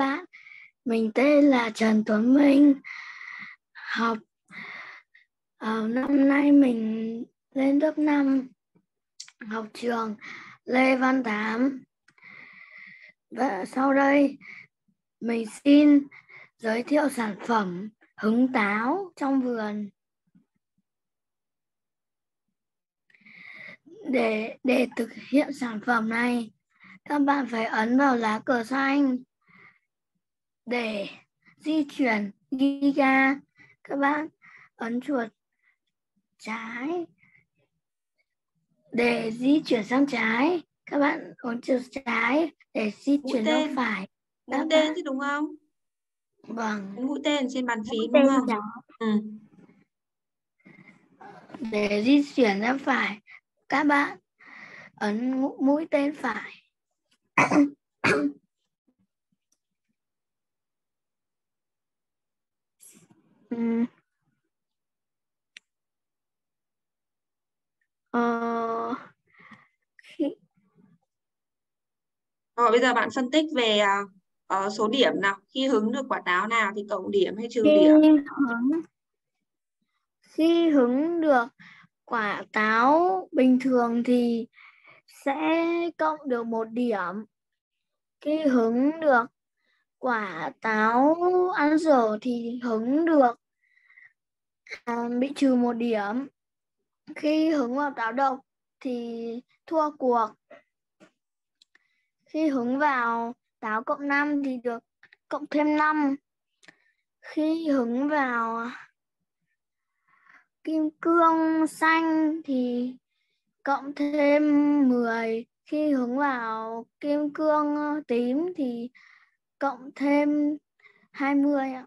bác. Mình tên là Trần Tuấn Minh. Học năm nay mình lên lớp 5, học trường Lê Văn Tám. Và sau đây mình xin giới thiệu sản phẩm hứng táo trong vườn. Để thực hiện sản phẩm này, các bạn phải ấn vào lá cờ xanh. Để di chuyển ghi ga, các bạn ấn chuột trái. Để di chuyển sang trái, các bạn ấn chuột trái. Để di chuyển sang phải, mũi tên chứ đúng không? Vâng. Mũi tên trên bàn phím đúng không? Ừ. Để di chuyển sang phải, các bạn ấn mũi tên phải. Bây giờ bạn phân tích về số điểm nào. Khi hứng được quả táo nào thì cộng điểm hay trừ điểm? Khi hứng được quả táo bình thường thì sẽ cộng được 1 điểm. Khi hứng được quả táo ăn dở thì hứng được bị trừ 1 điểm. Khi hứng vào táo độc thì thua cuộc. Khi hứng vào táo cộng 5 thì được cộng thêm 5. Khi hứng vào kim cương xanh thì cộng thêm 10. Khi hứng vào kim cương tím thì cộng thêm 20 ạ.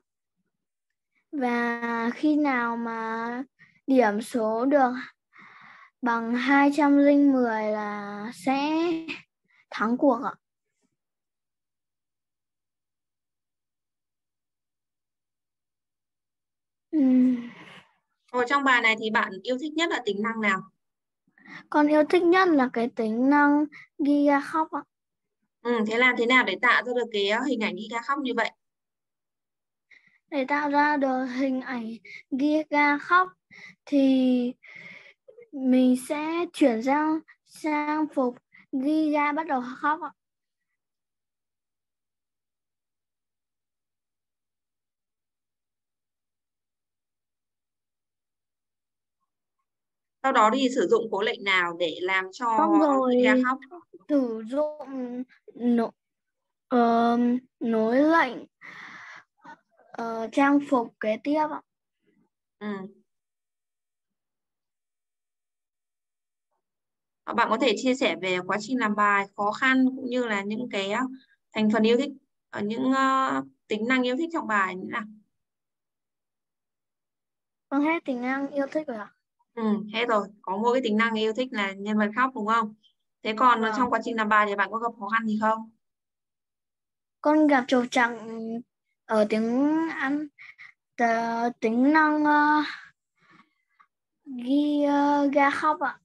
Và khi nào mà điểm số được bằng 210 là sẽ thắng cuộc ạ. Trong bài này thì bạn yêu thích nhất là tính năng nào? Con yêu thích nhất là cái tính năng ghi ga khóc ạ. Thế làm thế nào để tạo ra được cái hình ảnh ghi ga khóc như vậy? Để tạo ra được hình ảnh ghi ga khóc thì mình sẽ chuyển sang phục ghi ga bắt đầu khóc ạ. Sau đó thì sử dụng cố lệnh nào để làm cho ghi ga khóc? Sử dụng nối lệnh trang phục kế tiếp ạ. Bạn có thể chia sẻ về quá trình làm bài, khó khăn cũng như là những cái thành phần yêu thích, những tính năng yêu thích trong bài như thế nào? Con hết tính năng yêu thích rồi ạ. Hết rồi. Có mỗi cái tính năng yêu thích là nhân vật khóc đúng không? Thế còn trong quá trình làm bài thì bạn có gặp khó khăn gì không? Con gặp trục trặc ở tính năng ghi ga khóc ạ.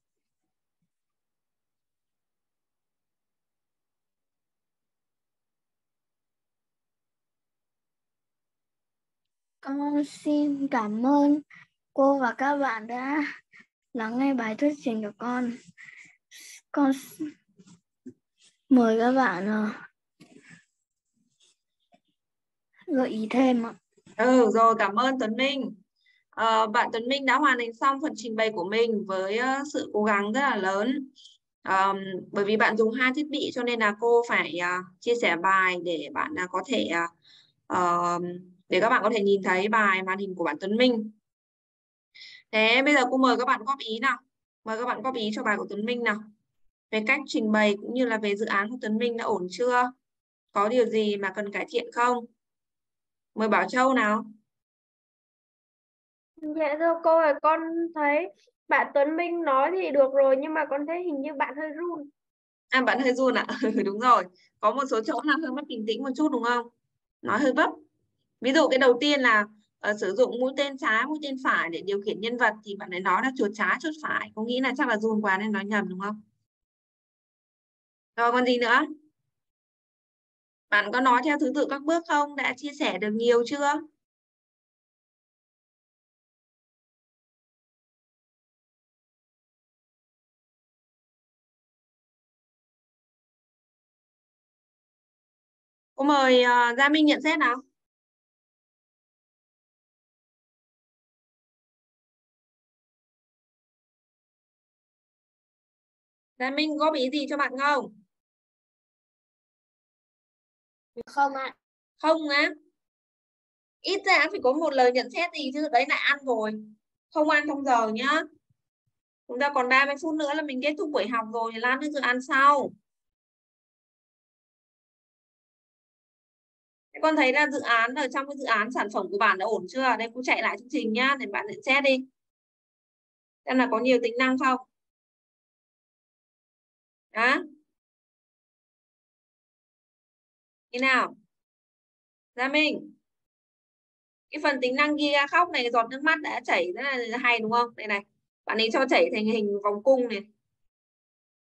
Con xin cảm ơn cô và các bạn đã lắng nghe bài thuyết trình của con. Con mời các bạn gợi ý thêm ạ. Rồi, cảm ơn Tuấn Minh. Bạn Tuấn Minh đã hoàn thành xong phần trình bày của mình với sự cố gắng rất là lớn. Bởi vì bạn dùng 2 thiết bị cho nên là cô phải chia sẻ bài để bạn có thể để các bạn có thể nhìn thấy bài màn hình của bạn Tuấn Minh. Thế bây giờ cô mời các bạn góp ý nào. Mời các bạn góp ý cho bài của Tuấn Minh nào. Về cách trình bày cũng như là về dự án của Tuấn Minh đã ổn chưa? Có điều gì mà cần cải thiện không? Mời Bảo Châu nào. Dạ thưa cô ơi, con thấy bạn Tuấn Minh nói thì được rồi, nhưng mà con thấy hình như bạn hơi run. À, bạn hơi run ạ. Đúng rồi. Có một số chỗ làm hơi mất bình tĩnh một chút đúng không? Nói hơi vấp. Ví dụ cái đầu tiên là sử dụng mũi tên trái, mũi tên phải để điều khiển nhân vật thì bạn ấy nói là chuột trái, chuột phải. Cô nghĩ là chắc là run quá nên nói nhầm đúng không? Rồi còn gì nữa? Bạn có nói theo thứ tự các bước không? Đã chia sẻ được nhiều chưa? Cô mời Gia Minh nhận xét nào. Gia Minh góp ý gì cho bạn không? Không ạ. Không á? Ít ra phải có một lời nhận xét gì chứ. Đấy là ăn rồi. Không ăn trong giờ nhá. Chúng ta còn 30 phút nữa là mình kết thúc buổi học rồi. Thì lát nữa giờ ăn sau. Con thấy là dự án ở trong cái dự án sản phẩm của bạn đã ổn chưa? Đây cũng chạy lại chương trình nhá, để bạn nhận xét đi. Xem là có nhiều tính năng không? Đó. Như nào? Gia Minh. Cái phần tính năng ghi ra khóc này, giọt nước mắt đã chảy rất là hay đúng không? Đây này. Bạn ấy cho chảy thành hình vòng cung này.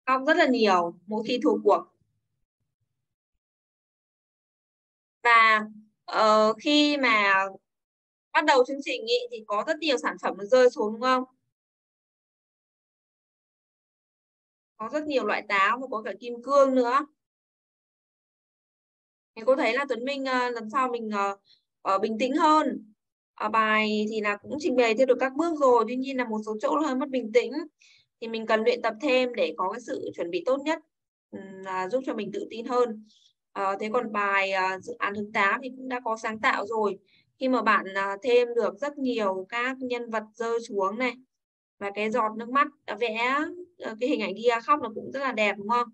Khóc rất là nhiều mỗi khi thua cuộc. Và khi mà bắt đầu chương trình ý, thì có rất nhiều sản phẩm nó rơi xuống đúng không? Có rất nhiều loại táo và có cả kim cương nữa. Thì cô thấy là Tuấn Minh lần sau mình bình tĩnh hơn. Ở bài thì là cũng trình bày theo được các bước rồi. Tuy nhiên là một số chỗ hơi mất bình tĩnh. Thì mình cần luyện tập thêm để có cái sự chuẩn bị tốt nhất. Giúp cho mình tự tin hơn. Thế còn bài dự án Hứng Táo thì cũng đã có sáng tạo rồi. Khi mà bạn thêm được rất nhiều các nhân vật rơi xuống này. Và cái giọt nước mắt vẽ cái hình ảnh ghi khóc nó cũng rất là đẹp đúng không?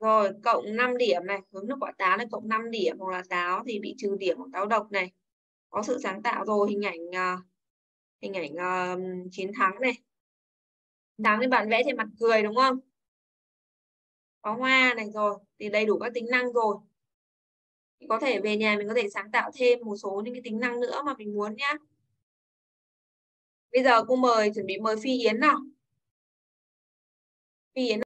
Rồi cộng 5 điểm này. Hướng nước quả táo này cộng 5 điểm. Hoặc là táo thì bị trừ điểm hoặc táo độc này. Có sự sáng tạo rồi. Hình ảnh chiến thắng này. Thắng thì bạn vẽ trên mặt cười đúng không? Có hoa này rồi. Thì đầy đủ các tính năng rồi. Thì có thể về nhà mình có thể sáng tạo thêm một số những cái tính năng nữa mà mình muốn nhá. Bây giờ cô chuẩn bị mời Phi Yến nào. Phi Yến